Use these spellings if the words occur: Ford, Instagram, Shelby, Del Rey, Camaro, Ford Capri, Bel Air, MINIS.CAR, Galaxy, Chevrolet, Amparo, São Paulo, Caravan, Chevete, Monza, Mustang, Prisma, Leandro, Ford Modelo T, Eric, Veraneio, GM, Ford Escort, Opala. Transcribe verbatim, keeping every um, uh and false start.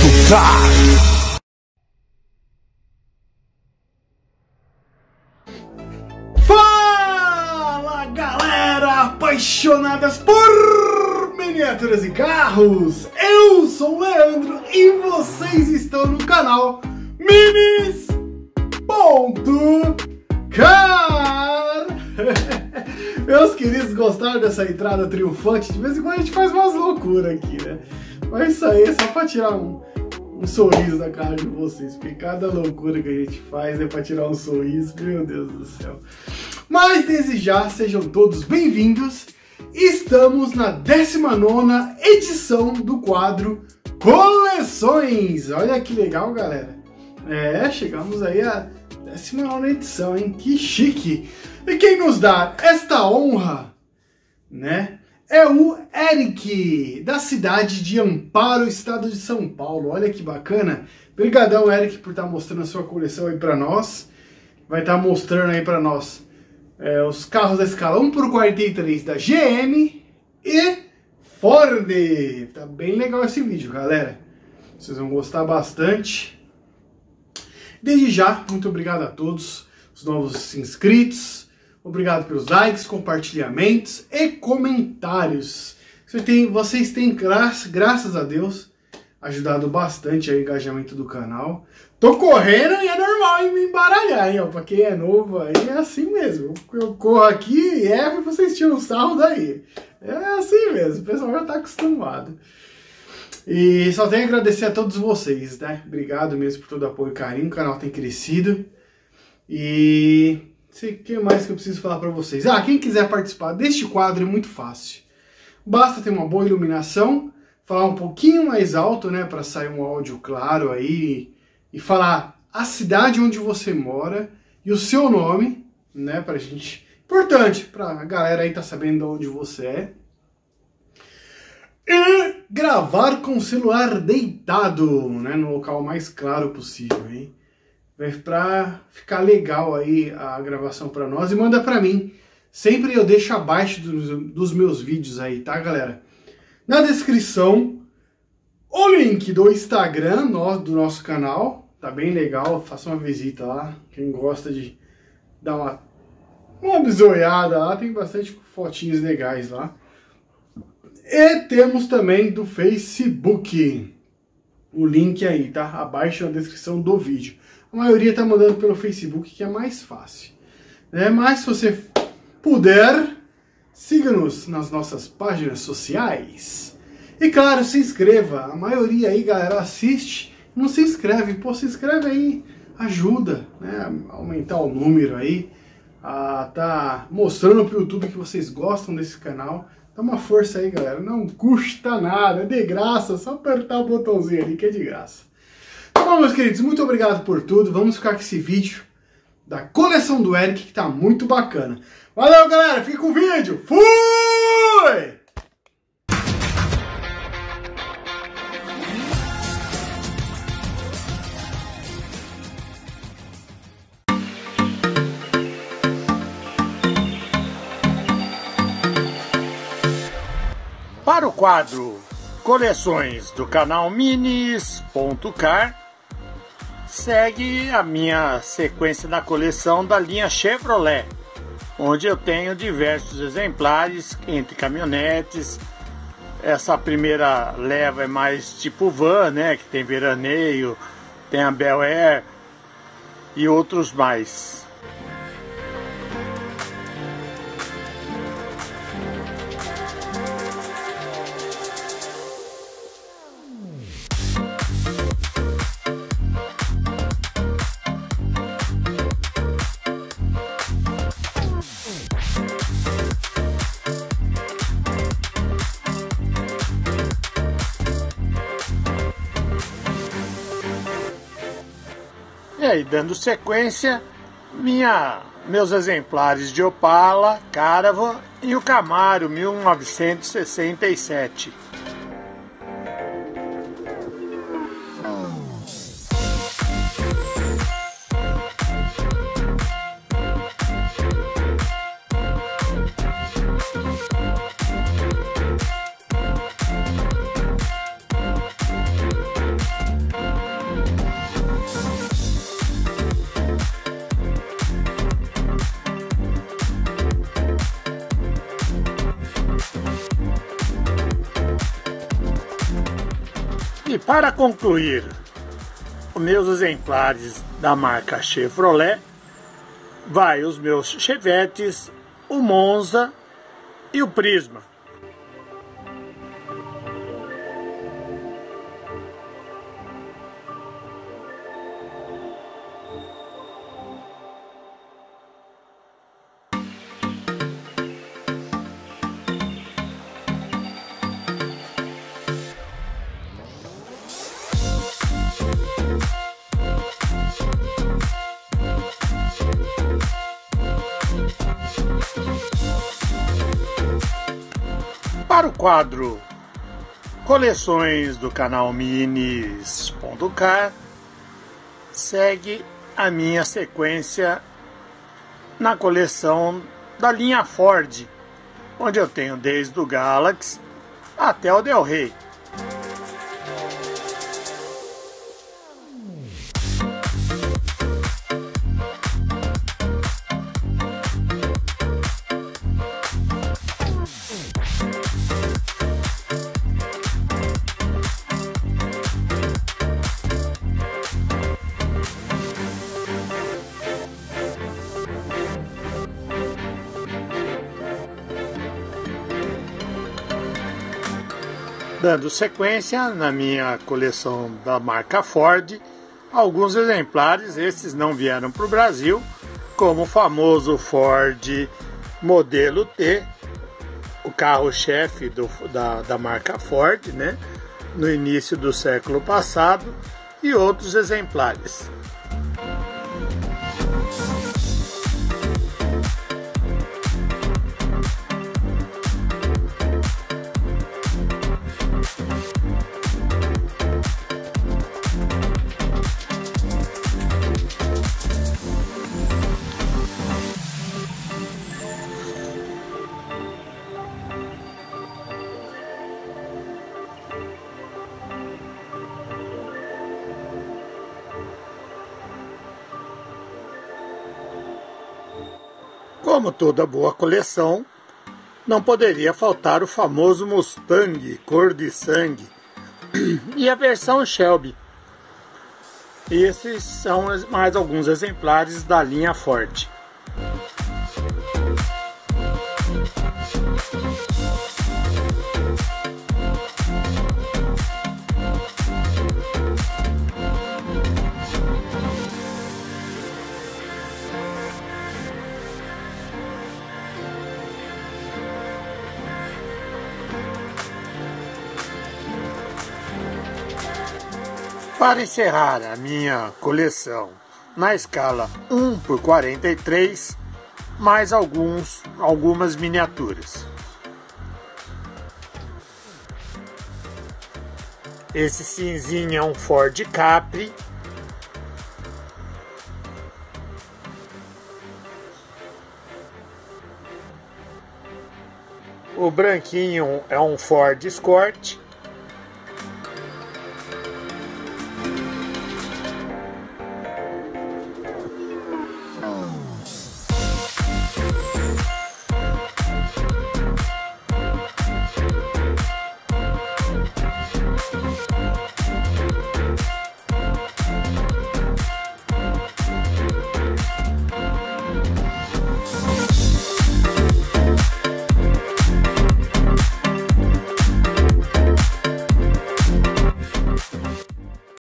MINIS.CAR. Fala galera apaixonadas por miniaturas e carros, eu sou o Leandro e vocês estão no canal Minis.Car. Meus queridos, gostaram dessa entrada triunfante? De vez em quando a gente faz umas loucuras aqui, né? Mas isso aí é só pra tirar um, um sorriso da cara de vocês, porque cada loucura que a gente faz é pra tirar um sorriso, meu Deus do céu. Mas desde já, sejam todos bem-vindos. Estamos na décima nona edição do quadro Coleções. Olha que legal, galera. É, chegamos aí à décima nona edição, hein? Que chique. E quem nos dá esta honra, né? É o Eric, da cidade de Amparo, estado de São Paulo. Olha que bacana. Obrigadão, Eric, por estar mostrando a sua coleção aí para nós. Vai estar mostrando aí para nós é, os carros da escala um por quarenta e três da G M e Ford. Tá bem legal esse vídeo, galera. Vocês vão gostar bastante. Desde já, muito obrigado a todos os novos inscritos. Obrigado pelos likes, compartilhamentos e comentários. Você tem, vocês têm, graças a Deus, ajudado bastante aí o engajamento do canal. Tô correndo e é normal hein, me embaralhar, hein? Ó, pra quem é novo aí é assim mesmo. Eu corro aqui e erro e vocês tiram um sarro daí. É assim mesmo, o pessoal já tá acostumado. E só tenho a agradecer a todos vocês, né? Obrigado mesmo por todo o apoio e carinho, o canal tem crescido. E... o que mais que eu preciso falar para vocês? Ah, quem quiser participar deste quadro é muito fácil. Basta ter uma boa iluminação, falar um pouquinho mais alto, né, para sair um áudio claro aí, e falar a cidade onde você mora e o seu nome, né, pra gente. Importante para a galera aí tá sabendo onde você é. E gravar com o celular deitado, né, no local mais claro possível, hein? Pra ficar legal aí a gravação pra nós, e manda pra mim. Sempre eu deixo abaixo dos, dos meus vídeos aí, tá, galera? Na descrição, o link do Instagram, no, do nosso canal. Tá bem legal, faça uma visita lá. Quem gosta de dar uma, uma bisoiada lá, tem bastante fotinhos legais lá. E temos também do Facebook. O link aí, tá? Abaixo na descrição do vídeo. A maioria tá mandando pelo Facebook, que é mais fácil, né? Mas se você puder, siga-nos nas nossas páginas sociais. E claro, se inscreva. A maioria aí, galera, assiste, não se inscreve. Pô, se inscreve aí, ajuda, né? A aumentar o número aí. A tá mostrando pro YouTube que vocês gostam desse canal. Dá uma força aí, galera. Não custa nada, é de graça. Só apertar o botãozinho ali que é de graça. Bom, meus queridos, muito obrigado por tudo. Vamos ficar com esse vídeo da coleção do Eric, que tá muito bacana. Valeu, galera. Fica com o vídeo. Fui! Para o quadro Coleções do canal Minis.Car, segue a minha sequência da coleção da linha Chevrolet, onde eu tenho diversos exemplares entre caminhonetes. Essa primeira leva é mais tipo van, né, que tem veraneio, tem a Bel Air e outros mais. E dando sequência, minha, meus exemplares de Opala, Caravan e o Camaro mil novecentos e sessenta e sete. E para concluir, os meus exemplares da marca Chevrolet, vai os meus Chevetes, o Monza e o Prisma. Para o quadro Coleções do canal MINIS.CAR, segue a minha sequência na coleção da linha Ford, onde eu tenho desde o Galaxy até o Del Rey. Dando sequência na minha coleção da marca Ford, alguns exemplares, esses não vieram para o Brasil, como o famoso Ford Modelo T, o carro-chefe da, da marca Ford, né, no início do século passado, e outros exemplares. Como toda boa coleção, não poderia faltar o famoso Mustang cor de sangue e a versão Shelby. Esses são mais alguns exemplares da linha Ford. Para encerrar a minha coleção na escala um por quarenta e três, mais alguns, algumas miniaturas. Esse cinzinho é um Ford Capri. O branquinho é um Ford Escort.